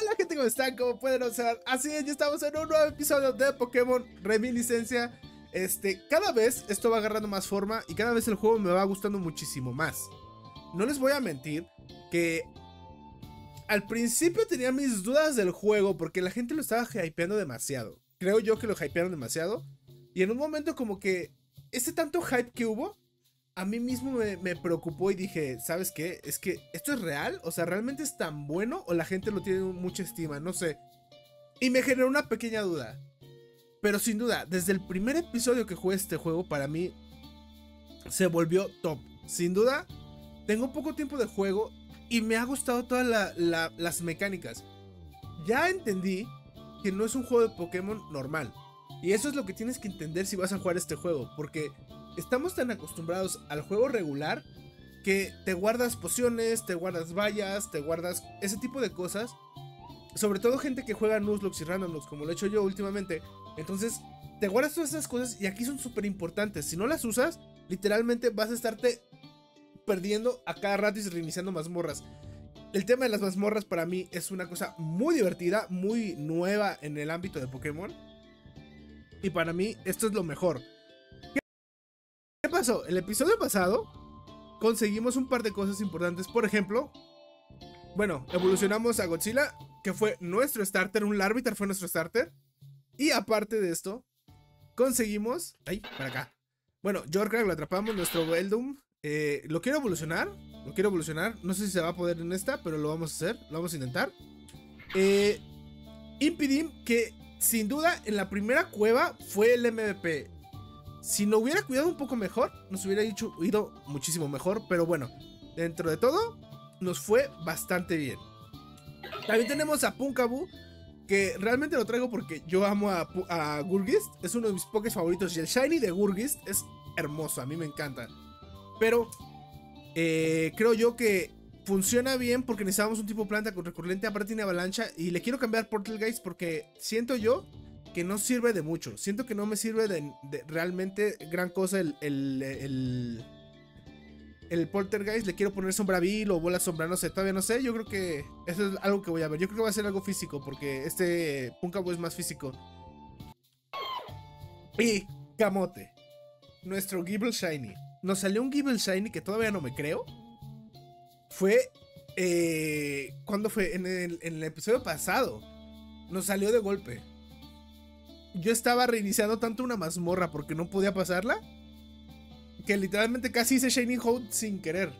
Hola gente, ¿cómo están? ¿Cómo pueden observar? Así es, ya estamos en un nuevo episodio de Pokémon Reminiscencia. Cada vez esto va agarrando más forma y cada vez el juego me va gustando muchísimo más. No les voy a mentir que al principio tenía mis dudas del juego porque la gente lo estaba hypeando demasiado. Creo yo que lo hypearon demasiado. Y en un momento como que ese tanto hype que hubo, a mí mismo me preocupó y dije, ¿sabes qué? Es que esto es real, o sea, ¿realmente es tan bueno? ¿O la gente lo tiene mucha estima? No sé. Y me generó una pequeña duda. Pero sin duda, desde el primer episodio que jugué este juego, para mí se volvió top. Sin duda, tengo poco tiempo de juego y me ha gustado todas las mecánicas. Ya entendí que no es un juego de Pokémon normal. Y eso es lo que tienes que entender si vas a jugar este juego, porque estamos tan acostumbrados al juego regular que te guardas pociones, te guardas vallas, te guardas ese tipo de cosas. Sobre todo gente que juega Nuzlocke y Randomlocke, como lo he hecho yo últimamente. Entonces, te guardas todas esas cosas y aquí son súper importantes. Si no las usas, literalmente vas a estarte perdiendo a cada rato y reiniciando mazmorras. El tema de las mazmorras para mí es una cosa muy divertida, muy nueva en el ámbito de Pokémon. Y para mí esto es lo mejor. ¿Qué pasó? El episodio pasado conseguimos un par de cosas importantes. Por ejemplo, bueno, evolucionamos a Godzilla, que fue nuestro starter. Un Larvitar fue nuestro starter. Y aparte de esto, conseguimos... ¡Ay! Para acá. Bueno, Yorkrag lo atrapamos, nuestro Eldum. Lo quiero evolucionar. No sé si se va a poder en esta, pero lo vamos a hacer. Lo vamos a intentar. Impidimp, que... sin duda, en la primera cueva fue el MVP. Si no hubiera cuidado un poco mejor, nos hubiera ido muchísimo mejor. Pero bueno, dentro de todo, nos fue bastante bien. También tenemos a Punkabu, que realmente lo traigo porque yo amo a Gourgeist. Es uno de mis Pokés favoritos y el Shiny de Gourgeist es hermoso, a mí me encanta. Pero creo yo que funciona bien porque necesitábamos un tipo planta con recurrente, aparte tiene avalancha. Y le quiero cambiar Portalgeist porque siento yo que no sirve de mucho. Siento que no me sirve de realmente gran cosa el Poltergeist. Le quiero poner sombravil o bola sombra, no sé, todavía no sé. Yo creo que eso es algo que voy a ver. Yo creo que va a ser algo físico porque este Punkaboy es más físico. Y Camote, nuestro Gible Shiny. Nos salió un Gible Shiny que todavía no me creo. Fue, ¿cuándo fue? En el episodio pasado. Nos salió de golpe. Yo estaba reiniciando tanto una mazmorra porque no podía pasarla, que literalmente casi hice Shiny Hold sin querer.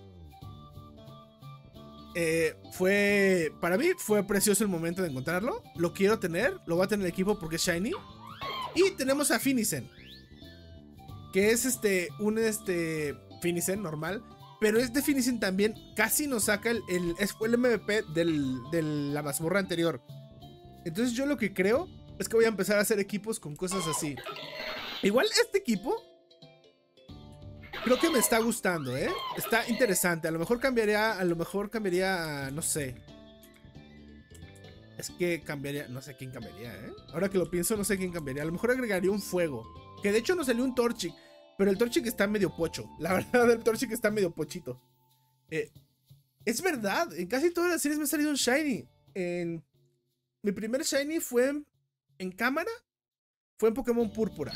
Para mí fue precioso el momento de encontrarlo. Lo quiero tener, lo va a tener el equipo porque es Shiny. Y tenemos a Finizen, que es Finizen normal. Pero este Finizen también casi nos saca el MVP de la mazmorra anterior. Entonces yo lo que creo es que voy a empezar a hacer equipos con cosas así. Igual este equipo creo que me está gustando, ¿eh? Está interesante. A lo mejor cambiaría, no sé. Es que cambiaría, no sé quién cambiaría, ¿eh? Ahora que lo pienso, no sé quién cambiaría. A lo mejor agregaría un fuego. Que de hecho nos salió un Torchic. Pero el Torchic está medio pocho. La verdad, el Torchic está medio pochito. Es verdad, en casi todas las series me ha salido un Shiny. Mi primer Shiny fue en cámara. Fue en Pokémon Púrpura.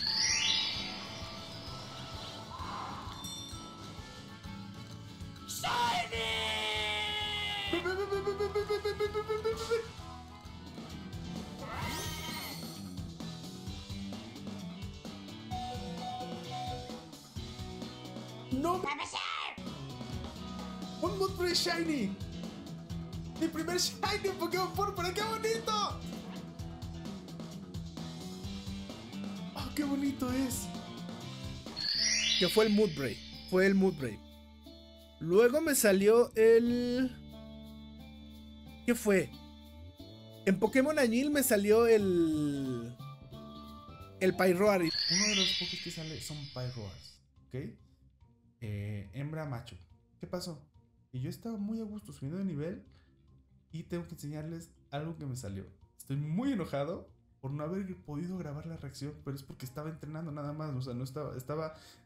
¡Shiny! ¡No! ¡Un Moonbray Shiny! ¡Mi primer Shiny en Pokémon Púrpura! ¡Qué bonito! ¡Oh, qué bonito es! Que fue el Moonbray. Luego me salió el... ¿Qué fue? En Pokémon Añil me salió el... el Pyroar. Uno de los Pokés que sale son Pyroars, ¿ok? Hembra macho. ¿Qué pasó? Y yo estaba muy a gusto subiendo de nivel y tengo que enseñarles algo que me salió. Estoy muy enojado por no haber podido grabar la reacción, pero es porque estaba entrenando nada más. O sea, no estaba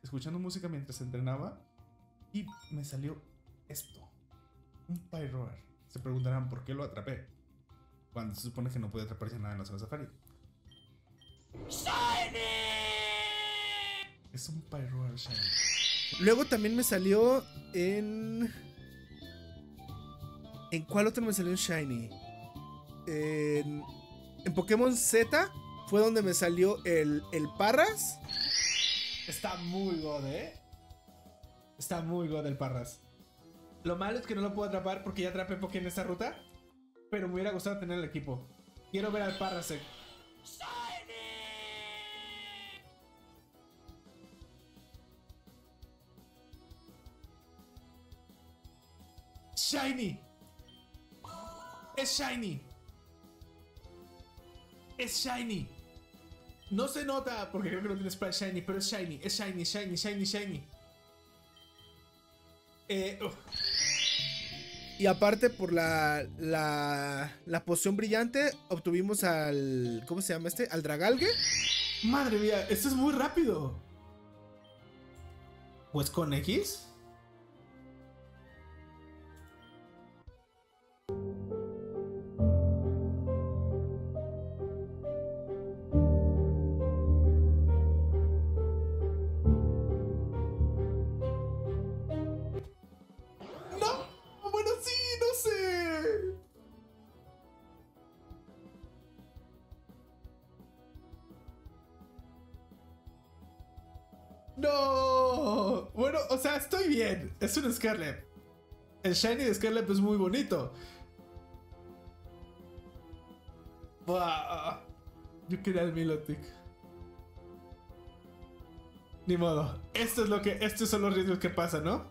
escuchando música mientras entrenaba y me salió esto. Un Pyroar. Se preguntarán por qué lo atrapé. cuando se supone que no puede atraparse nada en la zona safari. ¡Shiny! Es un Pyroar Shiny. Luego también me salió en... ¿En cuál otro me salió un Shiny? En Pokémon Z fue donde me salió el Parras. Está muy god, ¿eh? Está muy god el Parras. Lo malo es que no lo puedo atrapar porque ya atrapé Poké en esta ruta. Pero me hubiera gustado tener el equipo. Quiero ver al Parras. ¡Shiny! ¡Es Shiny! ¡Es Shiny! No se nota porque creo que no tiene Sprite Shiny, pero es Shiny, es Shiny, Shiny, Shiny, Shiny. Y aparte por la poción brillante obtuvimos al... ¿Cómo se llama este? Al Dragalgue. Madre mía, esto es muy rápido. Pues con X. No, bueno, o sea, estoy bien. Es un Scarlet. El Shiny de Scarlet es muy bonito. Buah. Yo quería el Milotic. Ni modo. Estos son los riesgos que pasan, ¿no?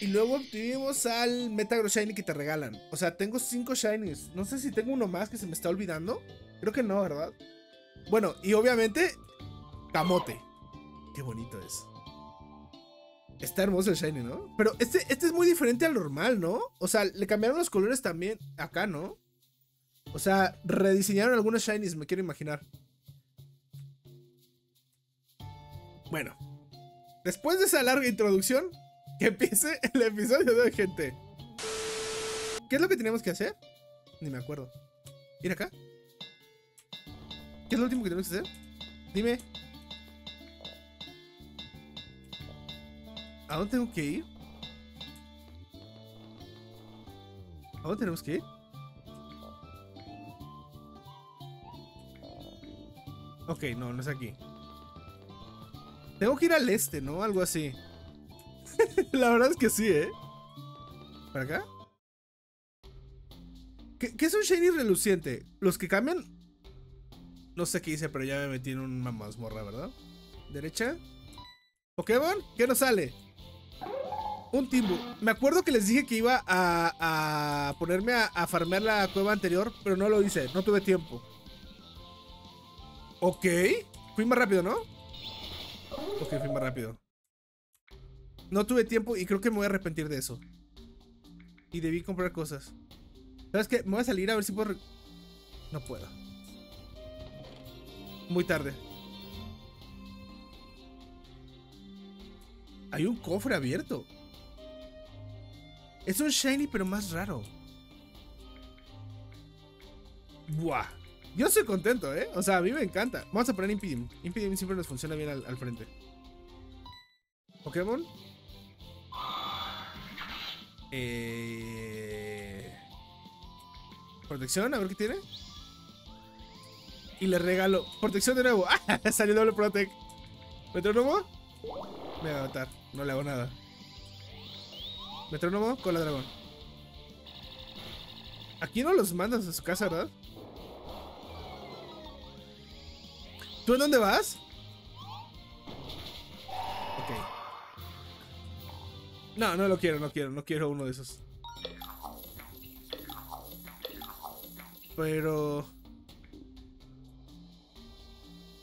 Y luego obtuvimos al Metagross Shiny que te regalan. O sea, tengo 5 Shinies. No sé si tengo uno más que se me está olvidando. Creo que no, ¿verdad? Bueno, y obviamente Camote. Qué bonito es. Está hermoso el Shiny, ¿no? Pero este es muy diferente al normal, ¿no? O sea, le cambiaron los colores también acá, ¿no? O sea, rediseñaron algunos Shinies, me quiero imaginar. Bueno. Después de esa larga introducción, que empiece el episodio de hoy, gente. ¿Qué es lo que teníamos que hacer? Ni me acuerdo. Ir acá. ¿Qué es lo último que tenemos que hacer? Dime. ¿A dónde tengo que ir? ¿A dónde tenemos que ir? Ok, no, no es aquí. Tengo que ir al este, ¿no? Algo así. La verdad es que sí, ¿eh? ¿Para acá? ¿Qué es un Shiny reluciente? ¿Los que cambian? No sé qué hice, pero ya me metí en una mazmorra, ¿verdad? ¿Derecha? ¿Pokémon? ¿Qué nos sale? Un Timbu. Me acuerdo que les dije que iba a ponerme a farmear la cueva anterior, pero no lo hice, no tuve tiempo. Ok. Fui más rápido, ¿no? Ok, fui más rápido. No tuve tiempo y creo que me voy a arrepentir de eso. Y debí comprar cosas. ¿Sabes qué? Me voy a salir a ver si puedo... No puedo. Muy tarde. Hay un cofre abierto. Es un Shiny, pero más raro. Buah. Yo estoy contento, ¿eh? O sea, a mí me encanta. Vamos a poner Impidimp. Impidimp siempre nos funciona bien al frente. Pokémon. Protección, a ver qué tiene. Y le regalo. Protección de nuevo. ¡Ah! Salió doble Protect. Metrónomo. Me va a matar. No le hago nada. Metrónomo, cola dragón. Aquí no los mandas a su casa, ¿verdad? ¿Tú en dónde vas? Ok. No, no lo quiero, no quiero uno de esos. Pero...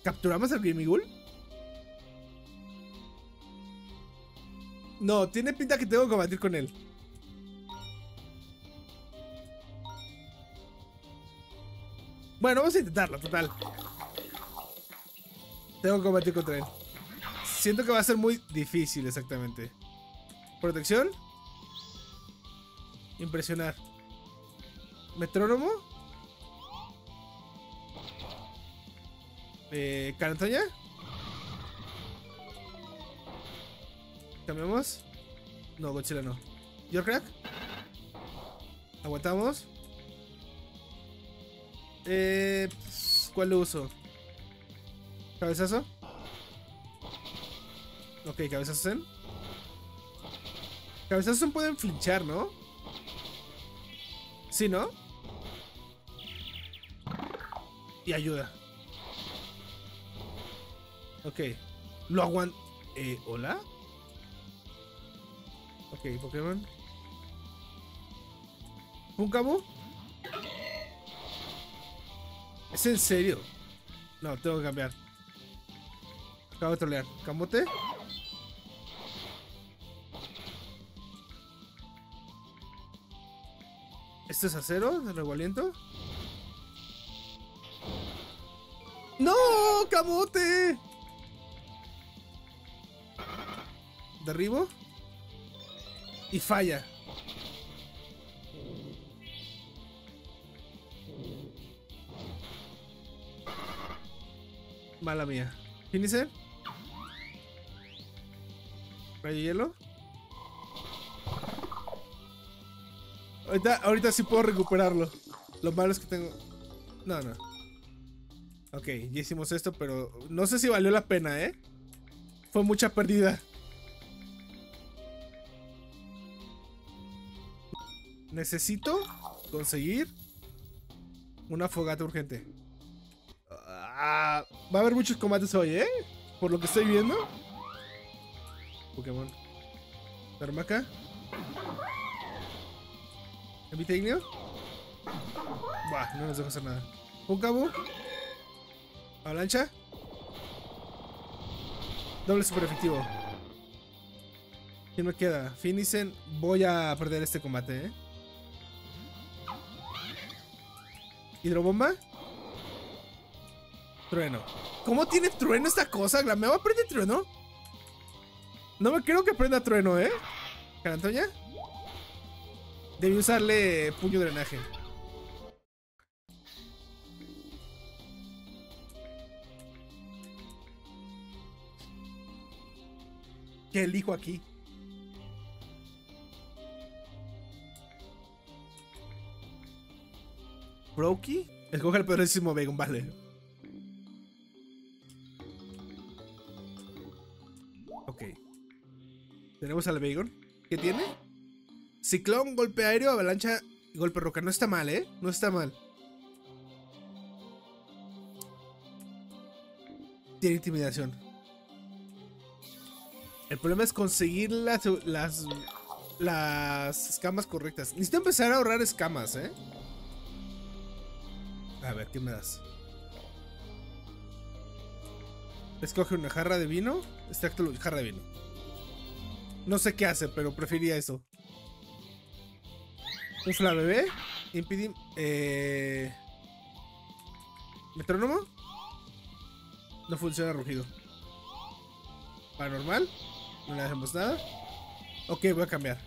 ¿Capturamos al Grimigul? No, tiene pinta que tengo que combatir con él. Bueno, vamos a intentarlo, total. Tengo que combatir contra él. Siento que va a ser muy difícil, exactamente. Protección. Impresionar. Metrónomo. ¿Carta ya? ¿Cambiamos? No, Godzilla no. Yorkrag. Aguantamos. ¿Cuál lo uso? ¿Cabezazo? Ok, cabezazos en. Cabezazos en pueden flinchar, ¿no? Sí, ¿no? Y ayuda. Ok. Lo aguanto. ¿Hola? Ok, Pokémon. ¿Punkabu? ¿Es en serio? No, tengo que cambiar. Acabo de trolear. ¿Camote? ¿Esto es acero? ¿De regualiento? ¡No! ¡Camote! Derribo. Y falla. Mala mía. ¿Finizen? ¿Rayo hielo? Ahorita sí puedo recuperarlo. Lo malo es que tengo... No, no. Ok, ya hicimos esto, pero no sé si valió la pena, ¿eh? Fue mucha pérdida. Necesito conseguir una fogata urgente. Va a haber muchos combates hoy, ¿eh? Por lo que estoy viendo. Pokémon. Darmaka. Inviteigneo. Buah, no nos dejo hacer nada. Punkabu. Avalancha. Doble super efectivo. ¿Quién me queda? Finizen. Voy a perder este combate, ¿eh? Hidrobomba. Trueno. ¿Cómo tiene trueno esta cosa? ¿Glameo aprende trueno? No me creo que aprenda trueno, ¿eh? ¿Carantoña? Debí usarle puño drenaje. ¿Qué elijo aquí? ¿Grookey? Escoge el poderísimo Bagon, vale. Ok. Tenemos al Bagon. ¿Qué tiene? Ciclón, golpe aéreo, avalancha y golpe roca. No está mal, ¿eh? No está mal. Tiene intimidación. El problema es conseguir las escamas correctas. Necesito empezar a ahorrar escamas, ¿eh? A ver, ¿qué me das? Escoge una jarra de vino. Extracto jarra de vino. No sé qué hace, pero prefería eso. Un flabebé. Impidimp. Metrónomo. No funciona rugido. Paranormal. No le hacemos nada. Ok, voy a cambiar.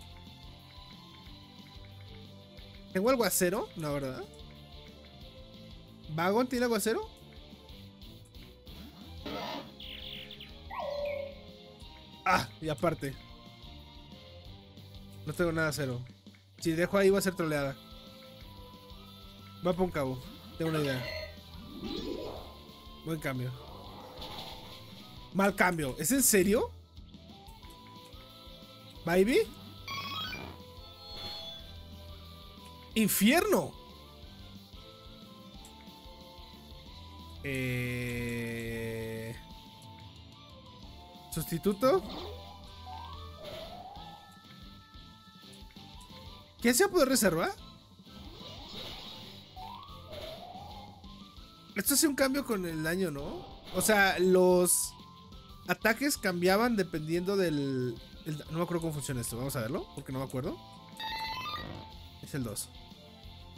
¿Tengo algo acero? No, ¿verdad? ¿Bagon tiene aguacero? Ah, y aparte no tengo nada acero. Si dejo ahí va a ser troleada. Va por un cabo. Tengo una idea. Buen cambio. Mal cambio. ¿Es en serio? ¿Baby? ¡Infierno! Sustituto. ¿Qué se va a poder reservar? Esto hace un cambio con el daño, ¿no? O sea, los ataques cambiaban dependiendo del... No me acuerdo cómo funciona esto. Vamos a verlo, porque no me acuerdo. Es el 2.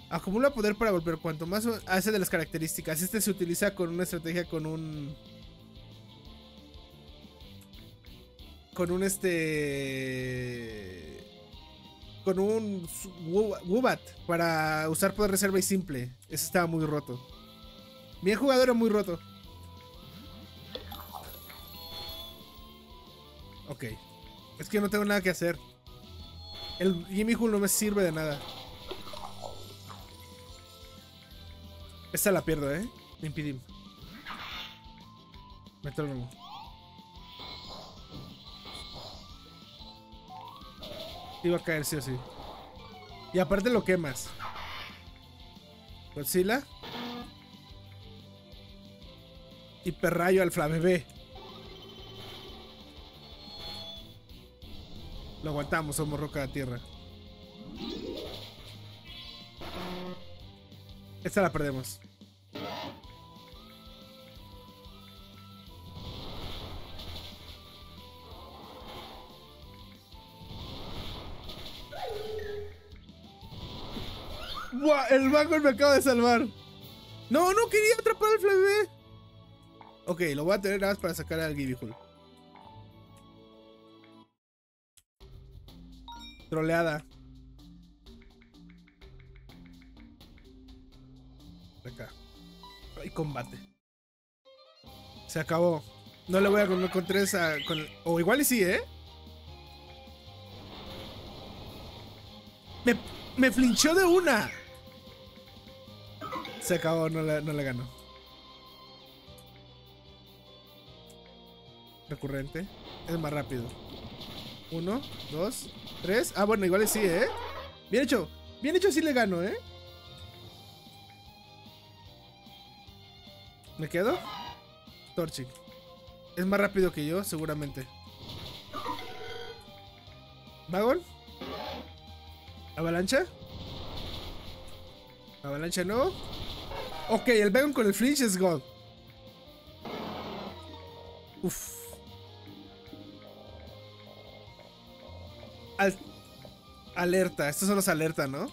Acumula poder para golpear. Cuanto más hace de las características. Este se utiliza con una estrategia con un... Con un Wubat. Para usar poder reserva y simple. Eso estaba muy roto. Bien jugador, muy roto. Ok. Es que no tengo nada que hacer. El Grimigul no me sirve de nada. Esta la pierdo, ¿eh? Impidimp. Metrónomo. Iba a caer sí o sí. Y aparte lo quemas. Godzilla. Hiperrayo al Flabebé. Lo aguantamos, somos roca de tierra. Esta la perdemos. ¡Buah! El Bagon me acaba de salvar. No, no quería atrapar al Flabebé. Ok, lo voy a tener nada más para sacar al Grimigul. Troleada. Acá. Ay, combate. Se acabó. No le voy a encontrar esa. O igual y sí, ¿eh? Me flinchó de una. Se acabó, no le ganó. Recurrente. Es más rápido. 1, 2, 3. Ah, bueno, igual sí, ¿eh? Bien hecho. Bien hecho, sí le gano, ¿eh? ¿Me quedo? Torchic. Es más rápido que yo, seguramente. Bagon. Avalancha. Avalancha no. Ok, el Bagon con el flinch es God. Uff. Alerta, estos son los alerta, ¿no?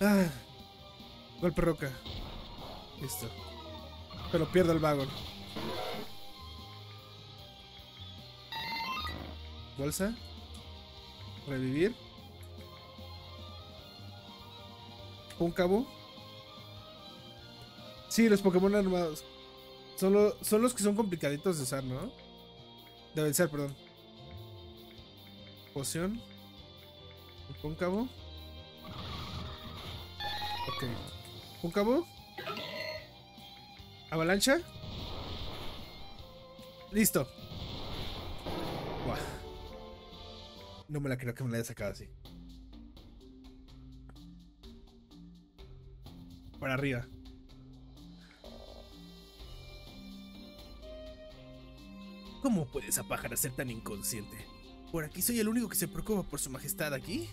Ah, golpe roca. Listo. Pero pierdo el Bagon. Bolsa. Revivir. Punkabu. Sí, los Pokémon armados. Son los que son complicaditos de usar, ¿no? De vencer, perdón. Poción. Punkabu. Ok. Punkabu. Avalancha. Listo. Buah. No me la creo que me la haya sacado así. Para arriba. ¿Cómo puede esa pájara ser tan inconsciente? ¿Por aquí soy el único que se preocupa por su majestad aquí?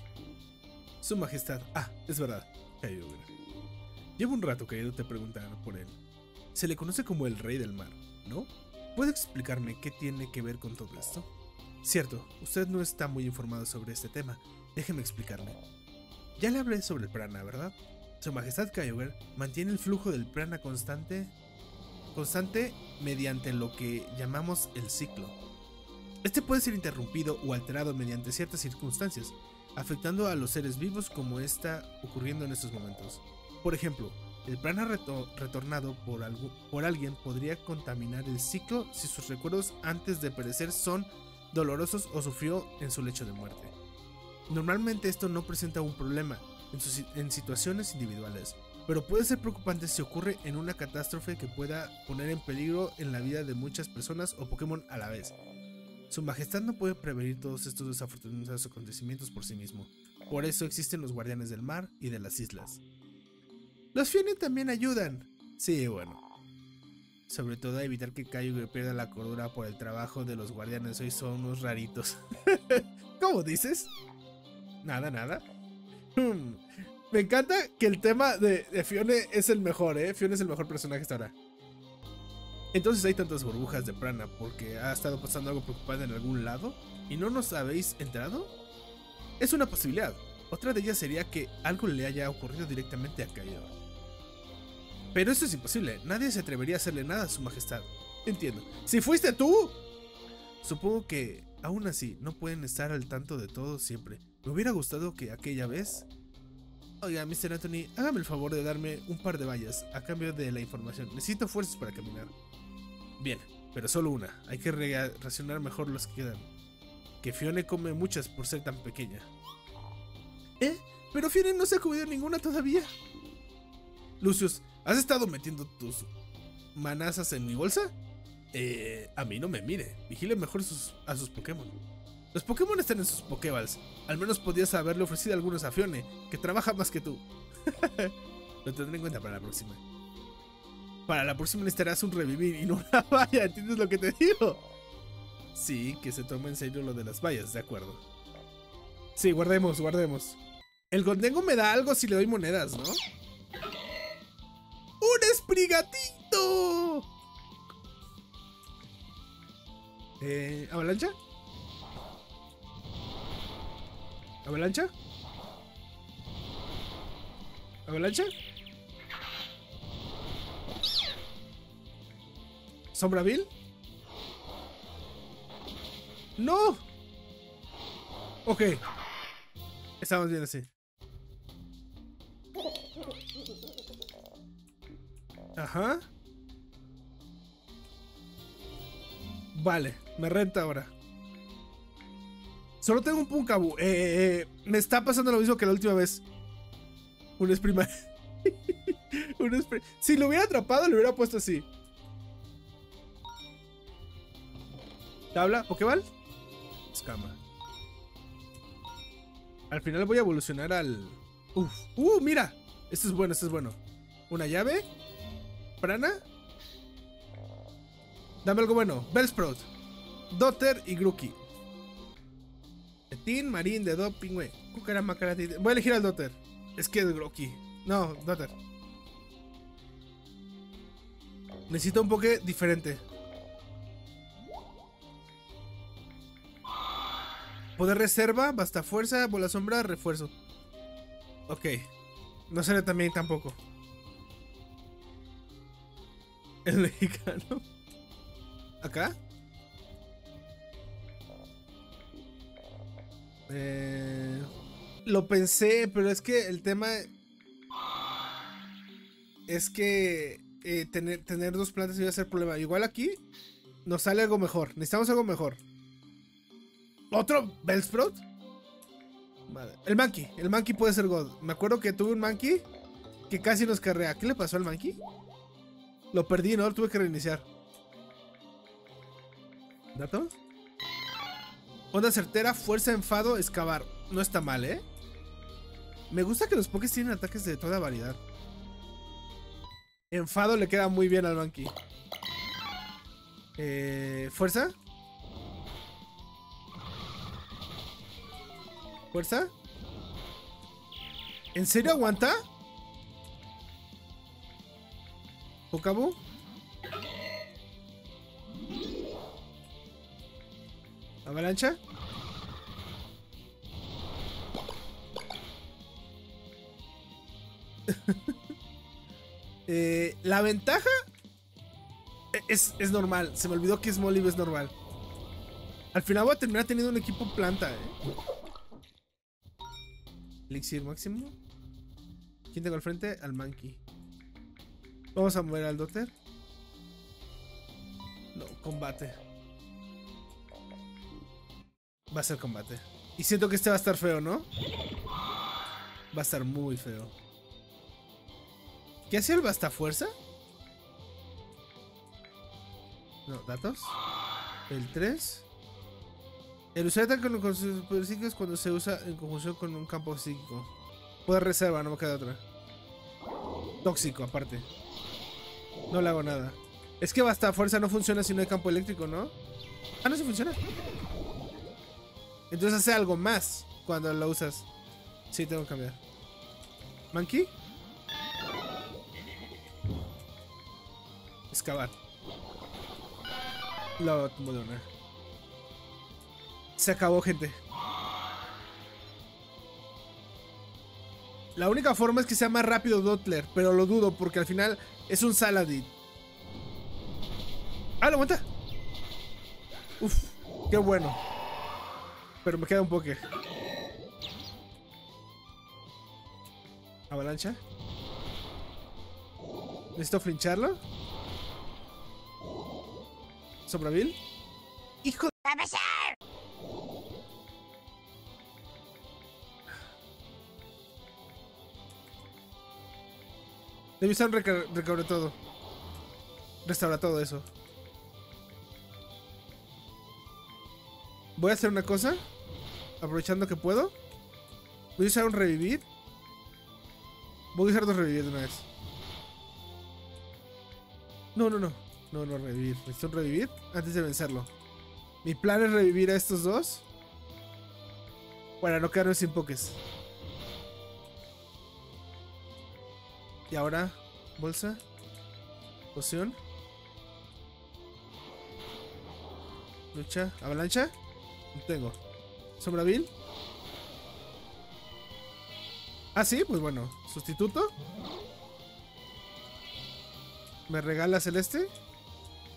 Su majestad... Ah, es verdad. Kyogre. Llevo un rato queriéndote preguntar por él. Se le conoce como el rey del mar, ¿no? ¿Puede explicarme qué tiene que ver con todo esto? Cierto, usted no está muy informado sobre este tema. Déjeme explicarle. Ya le hablé sobre el prana, ¿verdad? Su majestad Kyogre mantiene el flujo del prana constante mediante lo que llamamos el ciclo. Este puede ser interrumpido o alterado mediante ciertas circunstancias, afectando a los seres vivos como está ocurriendo en estos momentos. Por ejemplo, el prana retornado por alguien podría contaminar el ciclo si sus recuerdos antes de perecer son dolorosos o sufrió en su lecho de muerte. Normalmente esto no presenta un problema en situaciones individuales, pero puede ser preocupante si ocurre en una catástrofe que pueda poner en peligro en la vida de muchas personas o Pokémon a la vez. Su majestad no puede prevenir todos estos desafortunados acontecimientos por sí mismo. Por eso existen los guardianes del mar y de las islas. Los Phione también ayudan. Sí, bueno. Sobre todo a evitar que Kyogre pierda la cordura por el trabajo de los guardianes. Hoy son unos raritos. ¿Cómo dices? Nada. Me encanta que el tema de Phione es el mejor, ¿eh? Phione es el mejor personaje hasta ahora. Entonces hay tantas burbujas de prana porque ha estado pasando algo preocupante en algún lado y no nos habéis enterado. Es una posibilidad. Otra de ellas sería que algo le haya ocurrido directamente a Kyogre. Pero eso es imposible. Nadie se atrevería a hacerle nada a su majestad. Entiendo. Si fuiste tú. Supongo que aún así no pueden estar al tanto de todo siempre. Me hubiera gustado que aquella vez... Oiga, Mr. Anthony, hágame el favor de darme un par de vallas a cambio de la información. Necesito fuerzas para caminar. Bien, pero solo una. Hay que racionar mejor las que quedan. Que Phione come muchas por ser tan pequeña. ¿Eh? Pero Phione no se ha comido ninguna todavía. Lucius, ¿has estado metiendo tus manazas en mi bolsa? A mí no me mire. Vigile mejor a sus Pokémon. Los Pokémon están en sus Pokéballs. Al menos podías haberle ofrecido algunos a Phione, que trabaja más que tú. Lo tendré en cuenta para la próxima. Para la próxima necesitarás un revivir y no una valla, ¿entiendes lo que te digo? Sí, que se tome en serio lo de las vallas, de acuerdo. Sí, guardemos, guardemos. El Gondengo me da algo si le doy monedas, ¿no? ¡Un esprigatito! ¿Avalancha? ¿Avalancha? ¿Avalancha? ¿Sombrabil? ¡No! Ok. Estamos bien así. Ajá. Vale, me renta ahora. Solo tengo un Punkabu. Me está pasando lo mismo que la última vez. Un esprima. Si lo hubiera atrapado, lo hubiera puesto así. Tabla, Pokéball, escama. Al final voy a evolucionar al... Uf. Mira, este es bueno, este es bueno. Una llave. Prana. Dame algo bueno. Bellsprout, Dotter y Grookey. Tetín, Marín, Dedo, Pingüe. Voy a elegir al Dotter. Es que es Grookey. No, Dotter. Necesito un Poké diferente. Poder reserva, basta fuerza, bola sombra, refuerzo. Ok. No sale también tampoco. El mexicano. ¿Acá? Lo pensé, pero es que el tema... Es que tener dos plantas iba a ser problema. Igual aquí nos sale algo mejor. Necesitamos algo mejor. ¿Otro Bellsprout? Madre. El Mankey puede ser God. Me acuerdo que tuve un Mankey que casi nos carrea. ¿Qué le pasó al Mankey? Lo perdí, ¿no? Lo tuve que reiniciar. ¿Dato? Onda certera, fuerza, enfado, excavar. No está mal, ¿eh? Me gusta que los Pokés tienen ataques de toda variedad. Enfado le queda muy bien al Mankey. ¿Fuerza? ¿Fuerza? ¿En serio aguanta? ¿Punkabu? ¿Avalancha? La ventaja es normal. Se me olvidó que Smoliv es normal. Al final voy a terminar teniendo un equipo planta, Elixir máximo. ¿Quién tengo al frente? Al Mankey. Vamos a mover al Dotter. No, combate. Va a ser combate. Y siento que este va a estar feo, ¿no? Va a estar muy feo. ¿Qué hace el basta fuerza? No, datos. El 3. El usar ataque con sus poderes psíquicos cuando se usa en conjunción con un campo psíquico. Poder reserva, no me queda otra. Tóxico, aparte. No le hago nada. Es que basta fuerza no funciona si no hay campo eléctrico, ¿no? Ah, no, sí funciona. Entonces hace algo más cuando lo usas. Sí, tengo que cambiar. ¿Mankey? Excavar. Lo moderna. Se acabó, gente. La única forma es que sea más rápido Dottler, pero lo dudo porque al final es un Saladin. ¡Ah, lo aguanta! ¡Uf! ¡Qué bueno! Pero me queda un poke. ¿Avalancha? ¿Necesito flincharlo? Sopraville. ¡Hijo de... ¡Va a pasar! Debisan recabar todo. Restaurar todo eso. Voy a hacer una cosa. Aprovechando que puedo. Voy a usar un revivir. Voy a usar dos revivir de una vez. No, revivir. Necesito un revivir antes de vencerlo. Mi plan es revivir a estos dos. Para no quedarnos sin pokés. Y ahora, bolsa. Poción. Lucha. Avalancha. No tengo. Sombravil. Ah, sí, pues bueno. Sustituto. Me regala Celeste.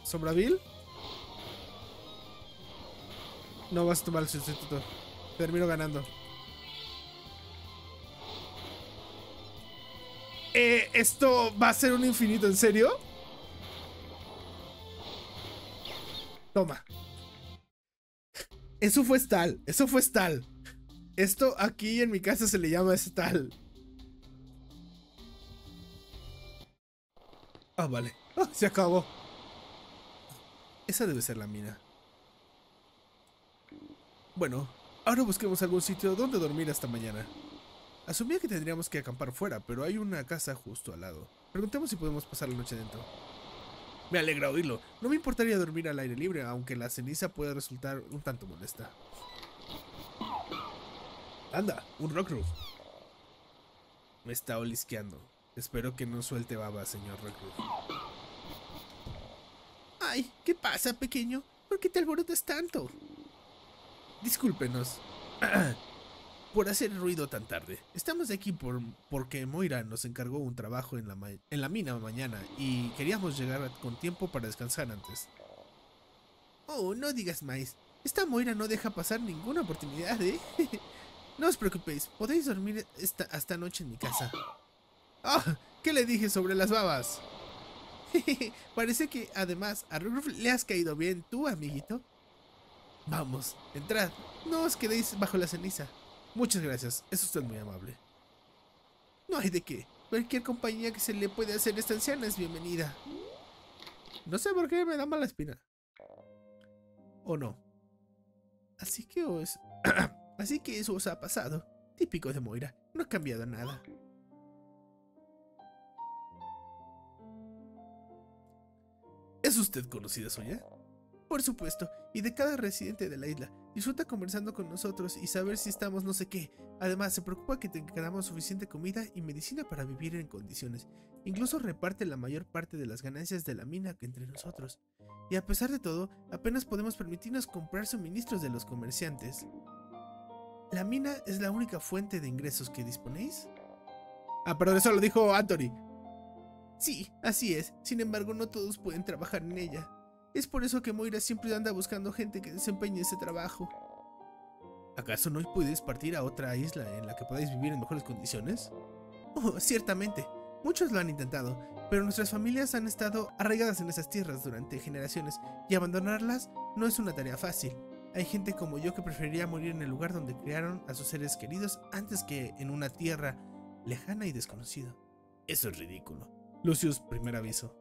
Sombravil. No vas a tomar el sustituto. Termino ganando. Esto va a ser un infinito, ¿en serio? Toma. Eso fue Stal. Eso fue Stal. Esto aquí en mi casa se le llama Stal. Ah, vale. Ah, se acabó. Esa debe ser la mina. Bueno, ahora busquemos algún sitio donde dormir hasta mañana. Asumía que tendríamos que acampar fuera, pero hay una casa justo al lado. Preguntemos si podemos pasar la noche dentro. Me alegra oírlo. No me importaría dormir al aire libre, aunque la ceniza puede resultar un tanto molesta. Anda, un Rockruff. Me está olisqueando. Espero que no suelte baba, señor Rockruff. Ay, ¿qué pasa, pequeño? ¿Por qué te alborotas tanto? Discúlpenos. Por hacer ruido tan tarde. Estamos aquí porque Moira nos encargó un trabajo en la mina mañana y queríamos llegar con tiempo para descansar antes. Oh, no digas más. Esta Moira no deja pasar ninguna oportunidad, ¿eh? No os preocupéis, podéis dormir hasta noche en mi casa. ¡Ah! Oh, ¿qué le dije sobre las babas? Parece que además a Ruff le has caído bien tú, amiguito. Vamos, entrad. No os quedéis bajo la ceniza. Muchas gracias, es usted muy amable. No hay de qué. Cualquier compañía que se le puede hacer a esta anciana es bienvenida. No sé por qué me da mala espina. O no. Así que eso os ha pasado. Típico de Moira, no ha cambiado nada. ¿Es usted conocida, Sonia? Por supuesto, y de cada residente de la isla. Disfruta conversando con nosotros y saber si estamos no sé qué. Además, se preocupa que tengamos suficiente comida y medicina para vivir en condiciones. Incluso reparte la mayor parte de las ganancias de la mina entre nosotros. Y a pesar de todo, apenas podemos permitirnos comprar suministros de los comerciantes. ¿La mina es la única fuente de ingresos que disponéis? Ah, pero eso lo dijo Anthony. Sí, así es. Sin embargo, no todos pueden trabajar en ella. Es por eso que Moira siempre anda buscando gente que desempeñe ese trabajo. ¿Acaso no podéis partir a otra isla en la que podáis vivir en mejores condiciones? Oh, ciertamente. Muchos lo han intentado, pero nuestras familias han estado arraigadas en esas tierras durante generaciones y abandonarlas no es una tarea fácil. Hay gente como yo que preferiría morir en el lugar donde criaron a sus seres queridos antes que en una tierra lejana y desconocida. Eso es ridículo. Lucius, primer aviso.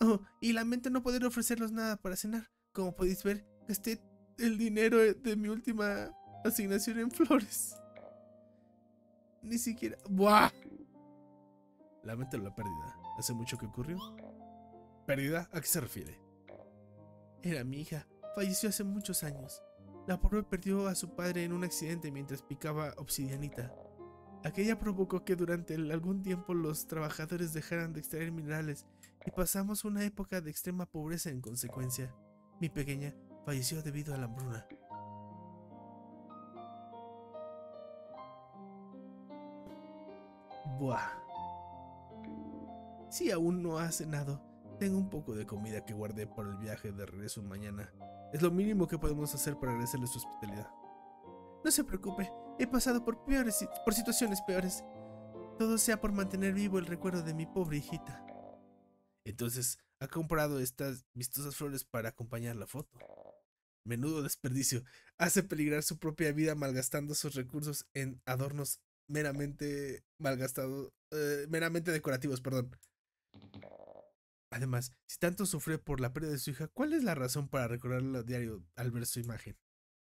Oh, y lamento no poder ofrecerlos nada para cenar. Como podéis ver, gasté el dinero de mi última asignación en flores. Ni siquiera... ¡Buah! Lamento la pérdida. ¿Hace mucho que ocurrió? ¿Pérdida? ¿A qué se refiere? Era mi hija. Falleció hace muchos años. La pobre perdió a su padre en un accidente mientras picaba obsidianita. Aquella provocó que durante algún tiempo los trabajadores dejaran de extraer minerales y pasamos una época de extrema pobreza en consecuencia. Mi pequeña falleció debido a la hambruna. Buah. Si aún no has cenado, tengo un poco de comida que guardé para el viaje de regreso mañana. Es lo mínimo que podemos hacer para agradecerle su hospitalidad. No se preocupe, he pasado por situaciones peores. Todo sea por mantener vivo el recuerdo de mi pobre hijita. Entonces, ha comprado estas vistosas flores para acompañar la foto. Menudo desperdicio. Hace peligrar su propia vida malgastando sus recursos en adornos meramente malgastados, meramente decorativos, perdón. Además, si tanto sufre por la pérdida de su hija, ¿cuál es la razón para recordarla a diario al ver su imagen?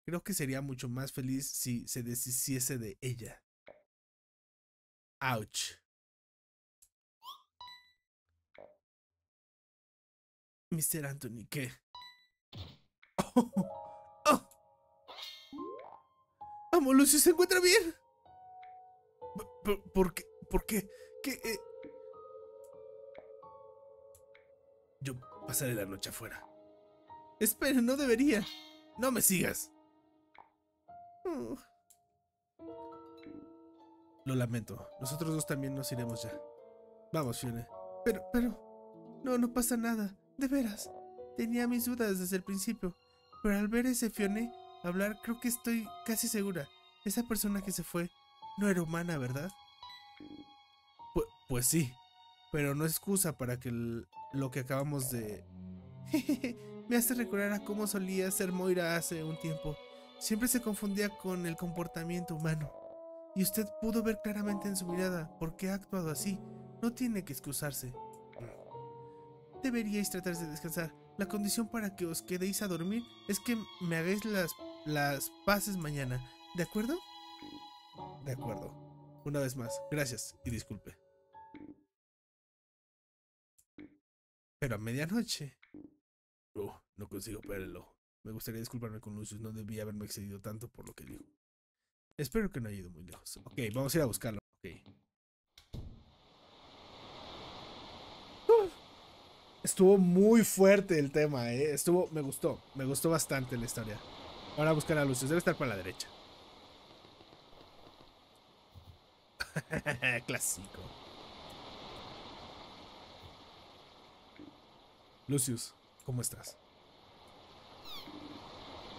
Creo que sería mucho más feliz si se deshiciese de ella. Ouch. Mr. Anthony, ¿qué? ¡Oh! ¡Oh! ¡Vamos, Lucius! ¡Se encuentra bien! ¿Por qué? ¿Por qué? ¿Qué? Yo pasaré la noche afuera. Espera, no debería. No me sigas. Oh. Lo lamento. Nosotros dos también nos iremos ya. Vamos, Phione. Pero... No pasa nada. De veras, tenía mis dudas desde el principio, pero al ver ese Phione hablar, creo que estoy casi segura. Esa persona que se fue no era humana, ¿verdad? Pues sí, pero no excusa para que lo que acabamos de... Me hace recordar a cómo solía ser Moira hace un tiempo. Siempre se confundía con el comportamiento humano. Y usted pudo ver claramente en su mirada por qué ha actuado así. No tiene que excusarse. Deberíais tratar de descansar. La condición para que os quedéis a dormir es que me hagáis las paces mañana. ¿De acuerdo? De acuerdo. Una vez más, gracias y disculpe. Pero a medianoche... no consigo pegar el ojo. Me gustaría disculparme con Lucius. No debía haberme excedido tanto por lo que dijo. Espero que no haya ido muy lejos. Ok, vamos a ir a buscarlo. Ok. Estuvo muy fuerte el tema, ¿eh? Me gustó bastante la historia. Ahora a buscar a Lucius, debe estar para la derecha. Clásico. Lucius, ¿cómo estás?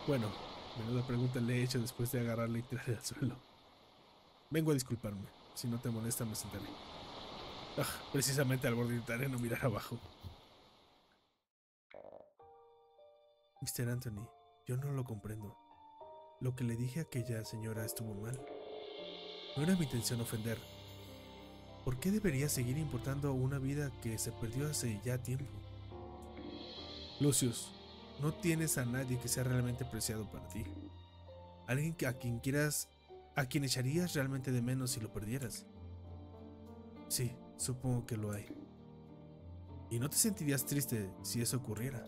Bueno, menuda pregunta le he hecho después de agarrarle y tirarle al suelo. Vengo a disculparme, si no te molesta me sentaré. Precisamente al borde intentaré no mirar abajo. Mr. Anthony, yo no lo comprendo. Lo que le dije a aquella señora estuvo mal. No era mi intención ofender. ¿Por qué debería seguir importando una vida que se perdió hace ya tiempo? Lucius, no tienes a nadie que sea realmente preciado para ti. Alguien a quien echarías realmente de menos si lo perdieras. Sí, supongo que lo hay. Y no te sentirías triste si eso ocurriera.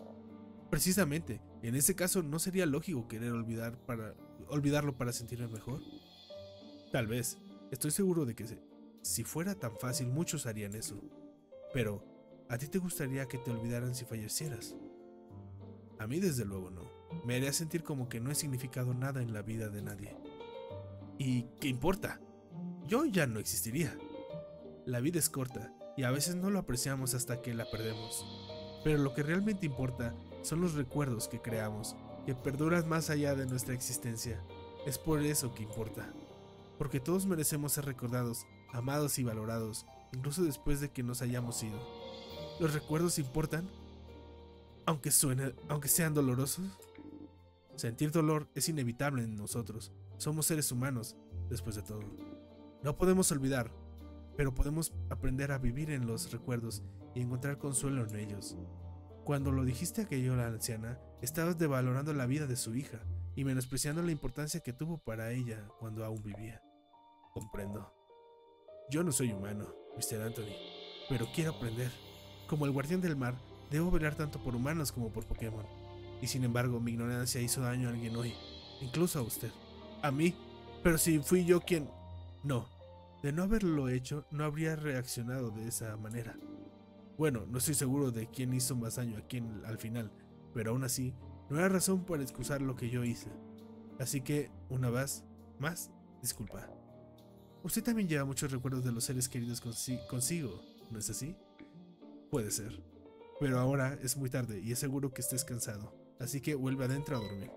Precisamente, en ese caso no sería lógico querer olvidarlo para sentirme mejor. Tal vez, estoy seguro de que si fuera tan fácil muchos harían eso. Pero, ¿a ti te gustaría que te olvidaran si fallecieras? A mí desde luego no. Me haría sentir como que no he significado nada en la vida de nadie. ¿Y qué importa? Yo ya no existiría. La vida es corta y a veces no lo apreciamos hasta que la perdemos. Pero lo que realmente importa son los recuerdos que creamos, que perduran más allá de nuestra existencia. Es por eso que importa. Porque todos merecemos ser recordados, amados y valorados, incluso después de que nos hayamos ido. ¿Los recuerdos importan? Aunque sean dolorosos. Sentir dolor es inevitable en nosotros. Somos seres humanos, después de todo. No podemos olvidar, pero podemos aprender a vivir en los recuerdos y encontrar consuelo en ellos. Cuando lo dijiste aquello a la anciana, estabas devalorando la vida de su hija y menospreciando la importancia que tuvo para ella cuando aún vivía. Comprendo. Yo no soy humano, Mr. Anthony, pero quiero aprender. Como el guardián del mar, debo velar tanto por humanos como por Pokémon. Y sin embargo, mi ignorancia hizo daño a alguien hoy, incluso a usted. ¿A mí? Pero si fui yo quien... No. De no haberlo hecho, no habría reaccionado de esa manera. Bueno, no estoy seguro de quién hizo más daño a quién al final, pero aún así, no era razón para excusar lo que yo hice. Así que, una vez más, disculpa. Usted también lleva muchos recuerdos de los seres queridos consigo, ¿no es así? Puede ser. Pero ahora es muy tarde y es seguro que estés cansado, así que vuelve adentro a dormir.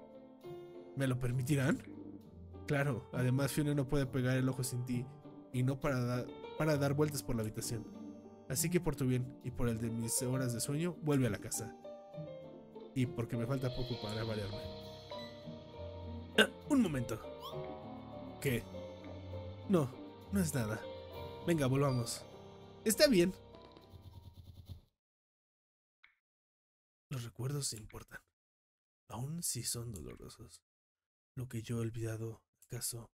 ¿Me lo permitirán? Claro, además Phione no puede pegar el ojo sin ti y no para dar vueltas por la habitación. Así que por tu bien y por el de mis horas de sueño, vuelve a la casa. Y porque me falta poco para variarme. Ah, un momento. ¿Qué? No, no es nada. Venga, volvamos. Está bien. Los recuerdos importan, aun si son dolorosos. Lo que yo he olvidado, ¿acaso?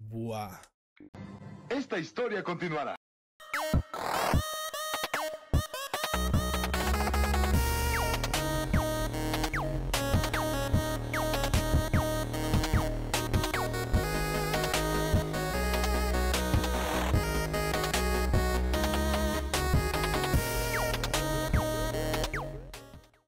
Buah. Esta historia continuará.